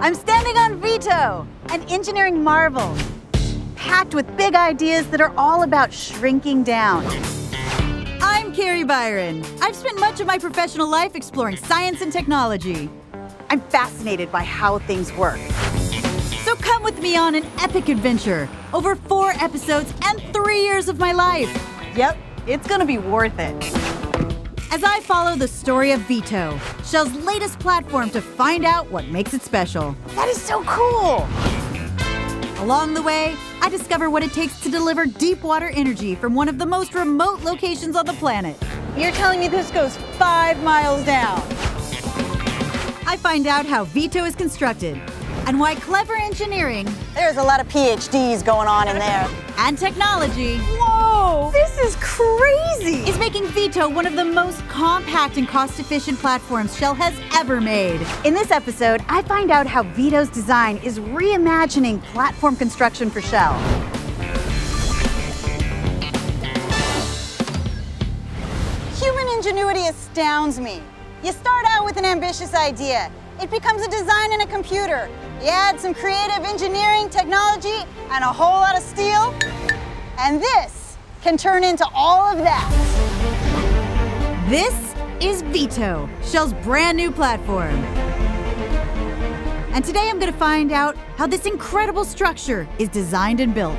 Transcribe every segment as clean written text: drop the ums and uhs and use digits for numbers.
I'm standing on Vito, an engineering marvel, packed with big ideas that are all about shrinking down. I'm Kari Byron. I've spent much of my professional life exploring science and technology. I'm fascinated by how things work. So come with me on an epic adventure, over 4 episodes and 3 years of my life. Yep, it's gonna be worth it. As I follow the story of Vito, Shell's latest platform to find out what makes it special. That is so cool! Along the way, I discover what it takes to deliver deep water energy from one of the most remote locations on the planet. You're telling me this goes 5 miles down? I find out how Vito is constructed and why clever engineering... There's a lot of PhDs going on in there. And technology... Whoa! This is crazy! ...is making Vito one of the most compact and cost-efficient platforms Shell has ever made. In this episode, I find out how Vito's design is reimagining platform construction for Shell. Human ingenuity astounds me. You start out with an ambitious idea. It becomes a design in a computer. You add some creative engineering, technology, and a whole lot of steel, and this can turn into all of that. This is Vito, Shell's brand new platform. And today I'm going to find out how this incredible structure is designed and built.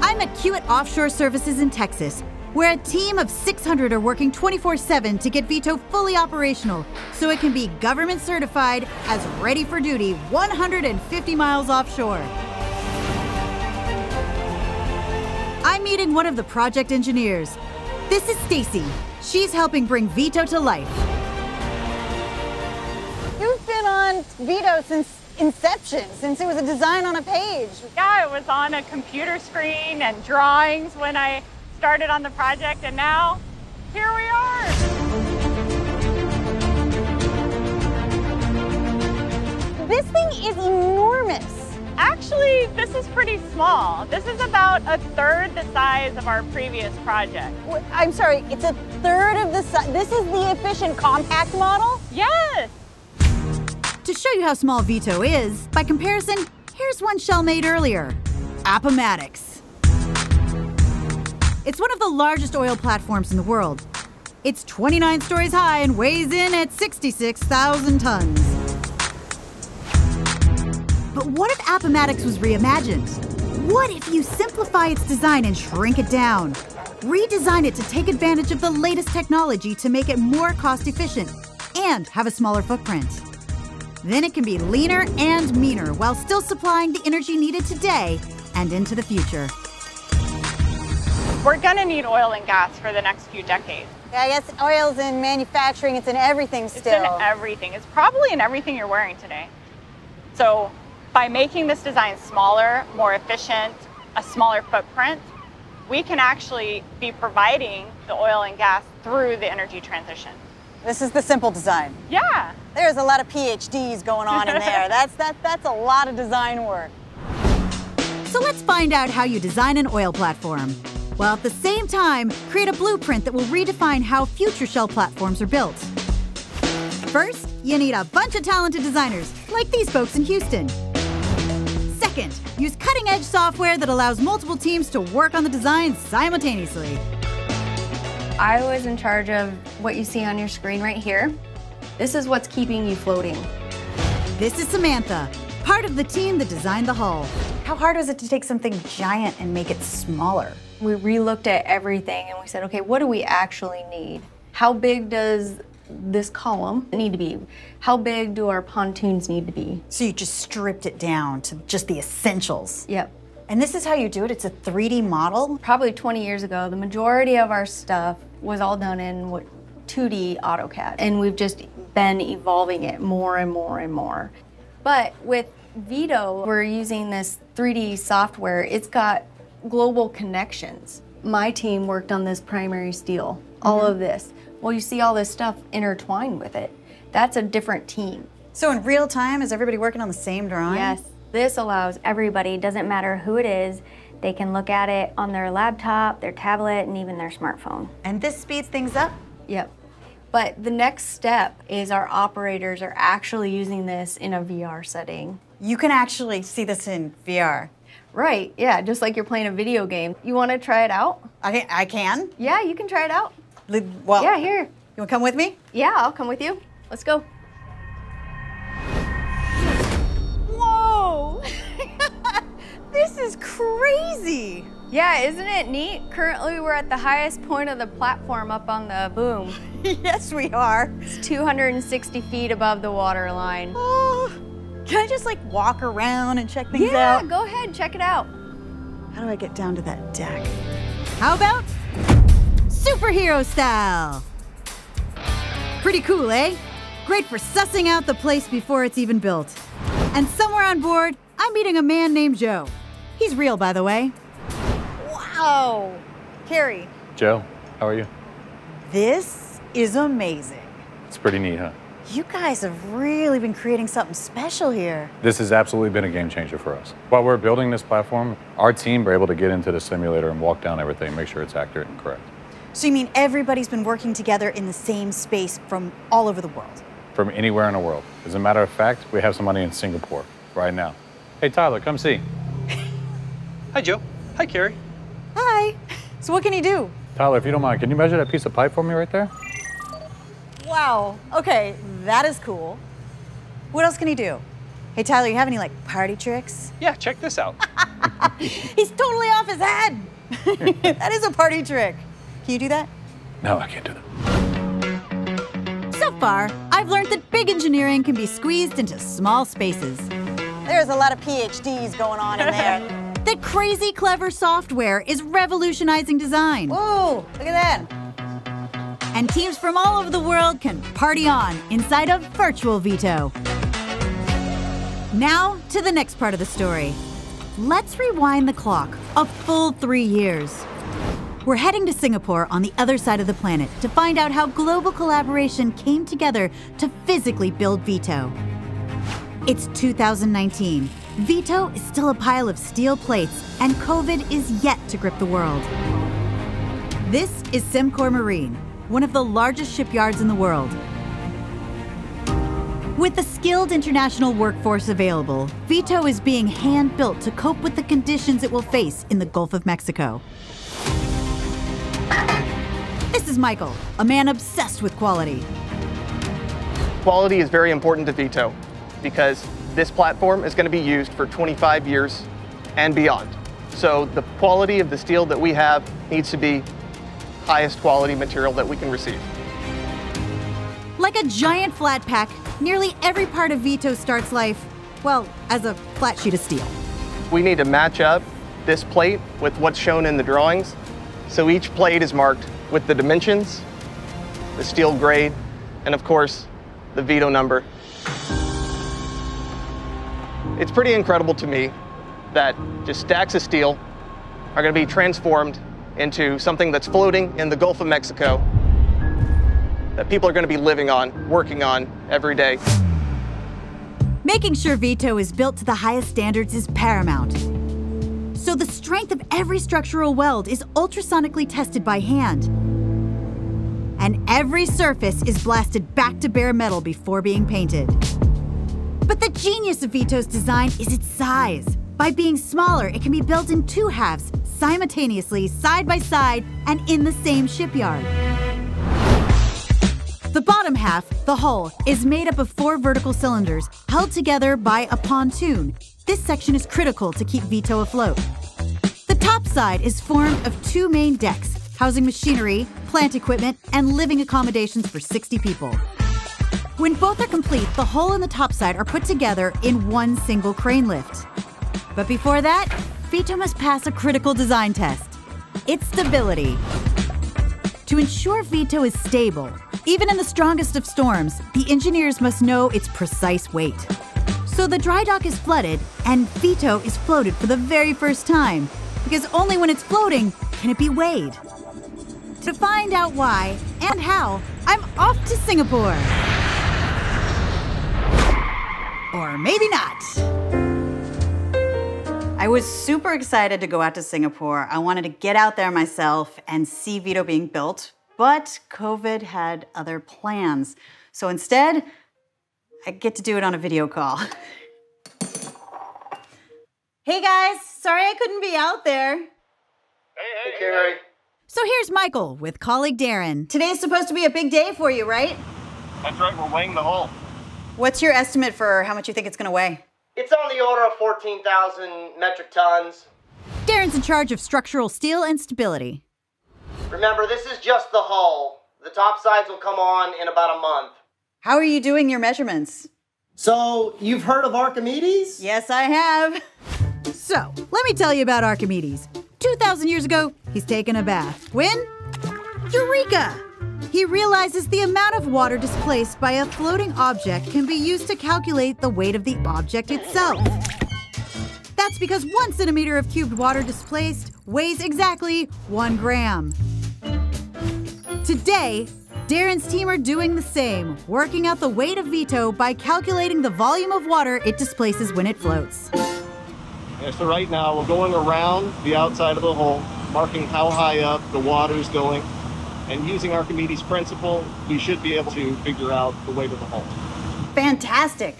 I'm at Kiewit Offshore Services in Texas, where a team of 600 are working 24/7 to get Vito fully operational so it can be government certified as ready for duty 150 miles offshore. I'm meeting one of the project engineers. This is Stacy. She's helping bring Vito to life. You've been on Vito since inception, since it was a design on a page. Yeah, it was on a computer screen and drawings when I started on the project, and now here we are. This thing is enormous. Actually, this is pretty small. This is about a third the size of our previous project. I'm sorry, it's a third of the size. This is the efficient compact model? Yes. To show you how small Vito is, by comparison, here's one Shell made earlier, Appomattox. It's one of the largest oil platforms in the world. It's 29 stories high and weighs in at 66,000 tons. But what if Appomattox was reimagined? What if you simplify its design and shrink it down? Redesign it to take advantage of the latest technology to make it more cost-efficient and have a smaller footprint. Then it can be leaner and meaner while still supplying the energy needed today and into the future. We're going to need oil and gas for the next few decades. Yeah, I guess oil's in manufacturing. It's in everything still. It's in everything. It's probably in everything you're wearing today. So by making this design smaller, more efficient, a smaller footprint, we can actually be providing the oil and gas through the energy transition. This is the simple design. Yeah. There's a lot of PhDs going on in there. That's a lot of design work. So let's find out how you design an oil platform, while at the same time, create a blueprint that will redefine how future Shell platforms are built. First, you need a bunch of talented designers, like these folks in Houston. Second, use cutting-edge software that allows multiple teams to work on the design simultaneously. I was in charge of what you see on your screen right here. This is what's keeping you floating. This is Samantha, part of the team that designed the hull. How hard was it to take something giant and make it smaller? We re-looked at everything and we said, okay, what do we actually need? How big does this column need to be? How big do our pontoons need to be? So you just stripped it down to just the essentials. Yep. And this is how you do it? It's a 3D model? Probably 20 years ago, the majority of our stuff was all done in 2D AutoCAD. And we've just been evolving it more and more and more. But with Vito, we're using this 3D software. It's got global connections. My team worked on this primary steel, all of this. Well, you see all this stuff intertwined with it. That's a different team. So in real time, is everybody working on the same drawing? Yes. This allows everybody, doesn't matter who it is, they can look at it on their laptop, their tablet, and even their smartphone. And this speeds things up? Yep. But the next step is our operators are actually using this in a VR setting. You can actually see this in VR. Right, yeah, just like you're playing a video game. You want to try it out? I can? Yeah, you can try it out. Well, yeah, here. You want to come with me? Yeah, I'll come with you. Let's go. Whoa! This is crazy! Yeah, isn't it neat? Currently, we're at the highest point of the platform up on the boom. Yes, we are. It's 260 feet above the water line. Oh, can I just like walk around and check things out? Yeah, go ahead, check it out. How do I get down to that deck? How about superhero style? Pretty cool, eh? Great for sussing out the place before it's even built. And somewhere on board, I'm meeting a man named Joe. He's real, by the way. Wow. Kari. Joe, how are you? This is amazing. It's pretty neat, huh? You guys have really been creating something special here. This has absolutely been a game changer for us. While we're building this platform, our team were able to get into the simulator and walk down everything, make sure it's accurate and correct. So you mean everybody's been working together in the same space from all over the world? From anywhere in the world. As a matter of fact, we have somebody in Singapore right now. Hey, Tyler, come see. Hi, Joe. Hi, Kari. Hi. So what can you do? Tyler, if you don't mind, can you measure that piece of pipe for me right there? Wow. Okay, that is cool. What else can he do? Hey, Tyler, you have any, like, party tricks? Yeah, check this out. He's totally off his head. That is a party trick. Can you do that? No, I can't do that. So far, I've learned that big engineering can be squeezed into small spaces. There's a lot of PhDs going on in there. That crazy, clever software is revolutionizing design. Whoa, look at that. And teams from all over the world can party on inside of Virtual Vito. Now to the next part of the story. Let's rewind the clock a full 3 years. We're heading to Singapore on the other side of the planet to find out how global collaboration came together to physically build Vito. It's 2019. Vito is still a pile of steel plates, and COVID is yet to grip the world. This is SimCorp Marine, one of the largest shipyards in the world. With the skilled international workforce available, Vito is being hand-built to cope with the conditions it will face in the Gulf of Mexico. This is Michael, a man obsessed with quality. Quality is very important to Vito because this platform is going to be used for 25 years and beyond. So the quality of the steel that we have needs to be highest quality material that we can receive. Like a giant flat pack, nearly every part of Vito starts life, well, as a flat sheet of steel. We need to match up this plate with what's shown in the drawings. So each plate is marked with the dimensions, the steel grade, and of course, the Vito number. It's pretty incredible to me that just stacks of steel are going to be transformed into something that's floating in the Gulf of Mexico that people are going to be living on, working on every day. Making sure Vito is built to the highest standards is paramount. So the strength of every structural weld is ultrasonically tested by hand. And every surface is blasted back to bare metal before being painted. But the genius of Vito's design is its size. By being smaller, it can be built in two halves, simultaneously, side by side, and in the same shipyard. The bottom half, the hull, is made up of 4 vertical cylinders held together by a pontoon. This section is critical to keep Vito afloat. The top side is formed of 2 main decks, housing machinery, plant equipment, and living accommodations for 60 people. When both are complete, the hull and the topside are put together in one single crane lift. But before that, Vito must pass a critical design test. Its stability. To ensure Vito is stable, even in the strongest of storms, the engineers must know its precise weight. So the dry dock is flooded, and Vito is floated for the very first time, because only when it's floating can it be weighed. To find out why and how, I'm off to Singapore. Or maybe not. I was super excited to go out to Singapore. I wanted to get out there myself and see Vito being built, but COVID had other plans. So instead, I get to do it on a video call. Hey guys, sorry I couldn't be out there. Hey, Kari. So here's Michael with colleague Darren. Today's supposed to be a big day for you, right? That's right, we're weighing the hull. What's your estimate for how much you think it's gonna weigh? It's on the order of 14,000 metric tons. Darren's in charge of structural steel and stability. Remember, this is just the hull. The top sides will come on in about a month. How are you doing your measurements? So, you've heard of Archimedes? Yes, I have. So, let me tell you about Archimedes. 2,000 years ago, he's taken a bath. When? Eureka! He realizes the amount of water displaced by a floating object can be used to calculate the weight of the object itself. That's because 1 centimeter of cubed water displaced weighs exactly 1 gram. Today, Darren's team are doing the same, working out the weight of Vito by calculating the volume of water it displaces when it floats. Yeah, so right now, we're going around the outside of the hull, marking how high up the water's going. And using Archimedes' principle, we should be able to figure out the weight of the hull. Fantastic.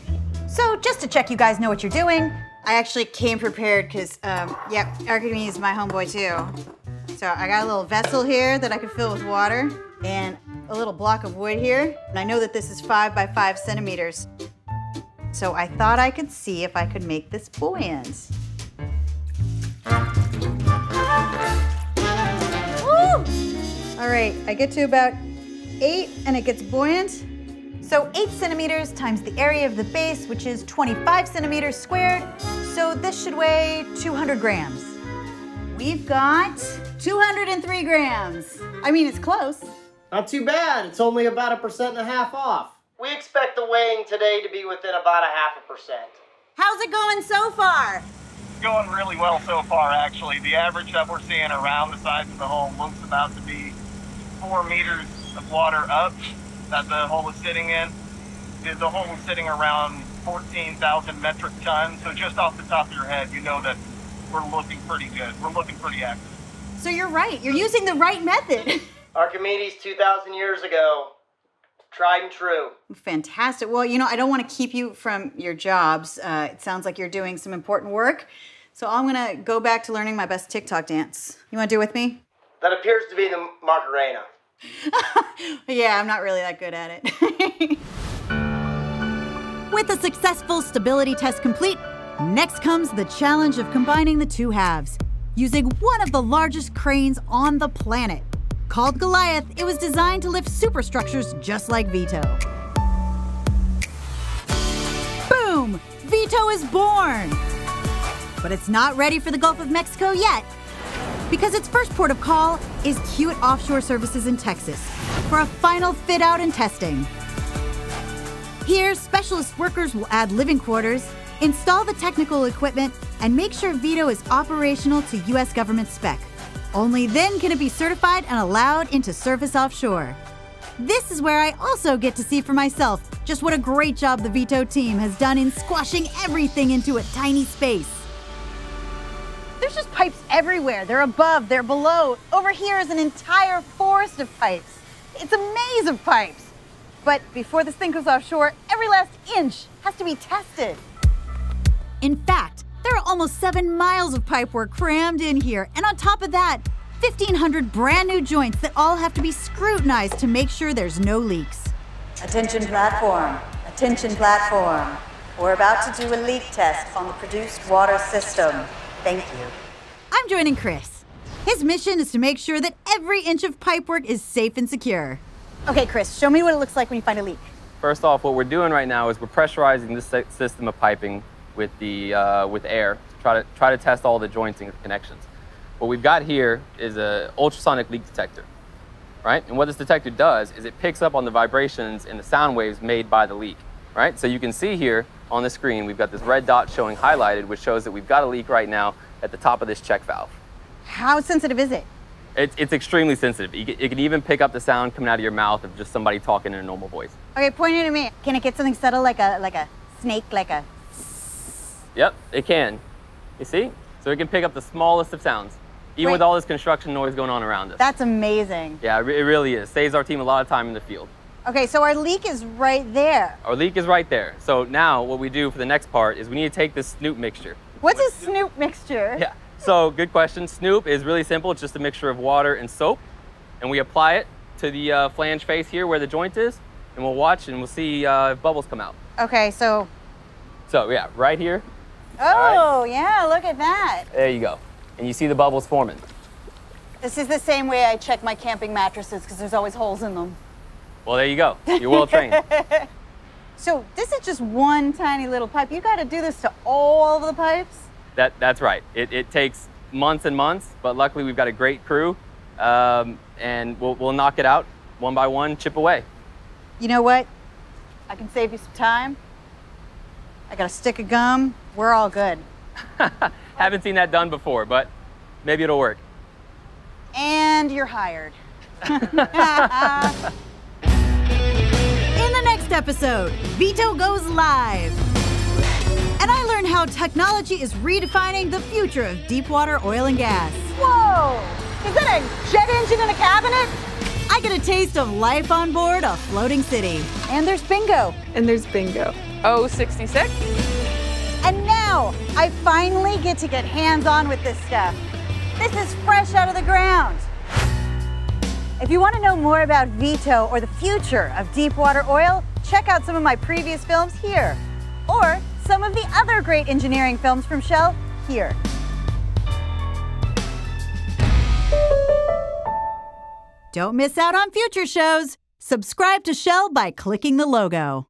So just to check you guys know what you're doing, I actually came prepared because, yep, Archimedes is my homeboy too. So I got a little vessel here that I can fill with water and a little block of wood here. And I know that this is 5 by 5 centimeters. So I thought I could see if I could make this buoyant. All right, I get to about 8 and it gets buoyant. So 8 centimeters times the area of the base, which is 25 centimeters squared. So this should weigh 200 grams. We've got 203 grams. I mean, it's close. Not too bad. It's only about 1.5% off. We expect the weighing today to be within about 0.5%. How's it going so far? It's going really well so far, actually. The average that we're seeing around the sides of the hull looks about to be 4 meters of water up that the hull is sitting in. The hull is sitting around 14,000 metric tons. So just off the top of your head, you know that we're looking pretty good. We're looking pretty active. So you're right. You're using the right method. Archimedes 2,000 years ago. Tried and true. Fantastic. Well, you know, I don't want to keep you from your jobs. It sounds like you're doing some important work. So I'm going to go back to learning my best TikTok dance. You want to do it with me? That appears to be the Macarena. Yeah, I'm not really that good at it. With a successful stability test complete, next comes the challenge of combining the two halves, using one of the largest cranes on the planet. Called Goliath, it was designed to lift superstructures just like Vito. Boom! Vito is born! But it's not ready for the Gulf of Mexico yet, because its first port of call is Kiewit Offshore Services in Texas for a final fit out and testing. Here, specialist workers will add living quarters, install the technical equipment, and make sure Vito is operational to U.S. government spec. Only then can it be certified and allowed into service offshore. This is where I also get to see for myself just what a great job the Vito team has done in squashing everything into a tiny space. There's just pipes everywhere. They're above, they're below. Over here is an entire forest of pipes. It's a maze of pipes. But before this thing goes offshore, every last inch has to be tested. In fact, there are almost 7 miles of pipe work crammed in here. And on top of that, 1,500 brand new joints that all have to be scrutinized to make sure there's no leaks. Attention platform, attention platform. We're about to do a leak test on the produced water system. Thank you. I'm joining Chris. His mission is to make sure that every inch of pipework is safe and secure. Okay, Chris, show me what it looks like when you find a leak. First off, what we're doing right now is we're pressurizing this system of piping with the with air to try to test all the joints and connections. What we've got here is an ultrasonic leak detector, right? And what this detector does is it picks up on the vibrations and the sound waves made by the leak, right? So you can see here on the screen, we've got this red dot showing highlighted, which shows that we've got a leak right now at the top of this check valve. How sensitive is it? It's extremely sensitive. It can even pick up the sound coming out of your mouth of just somebody talking in a normal voice. Okay, point it at me. Can it get something subtle like a snake, like a... Yep, it can. You see? So it can pick up the smallest of sounds. Even with all this construction noise going on around us. That's amazing. Yeah, it really is. Saves our team a lot of time in the field. Okay, so our leak is right there. Our leak is right there. So now what we do for the next part is we need to take this Snoop mixture. What's a Snoop mixture? Yeah, so good question. Snoop is really simple. It's just a mixture of water and soap. And we apply it to the flange face here where the joint is. And we'll watch and we'll see if bubbles come out. Okay, so. So yeah, right here. Oh, yeah, look at that. There you go. And you see the bubbles forming. This is the same way I check my camping mattresses because there's always holes in them. Well, there you go. You're well trained. So this is just one tiny little pipe. You got to do this to all of the pipes? That's right. It takes months and months, but luckily we've got a great crew, and we'll knock it out one by one, chip away. You know what? I can save you some time. I got a stick of gum. We're all good. Haven't seen that done before, but maybe it'll work. And you're hired. In the next episode, Vito goes live. And I learn how technology is redefining the future of deepwater oil and gas. Whoa! Is that a jet engine in a cabinet? I get a taste of life on board a floating city. And there's bingo. And there's bingo. Oh, 66. And now, I finally get to get hands-on with this stuff. This is fresh out of the ground. If you want to know more about Vito or the future of deepwater oil, check out some of my previous films here, or some of the other great engineering films from Shell here. Don't miss out on future shows. Subscribe to Shell by clicking the logo.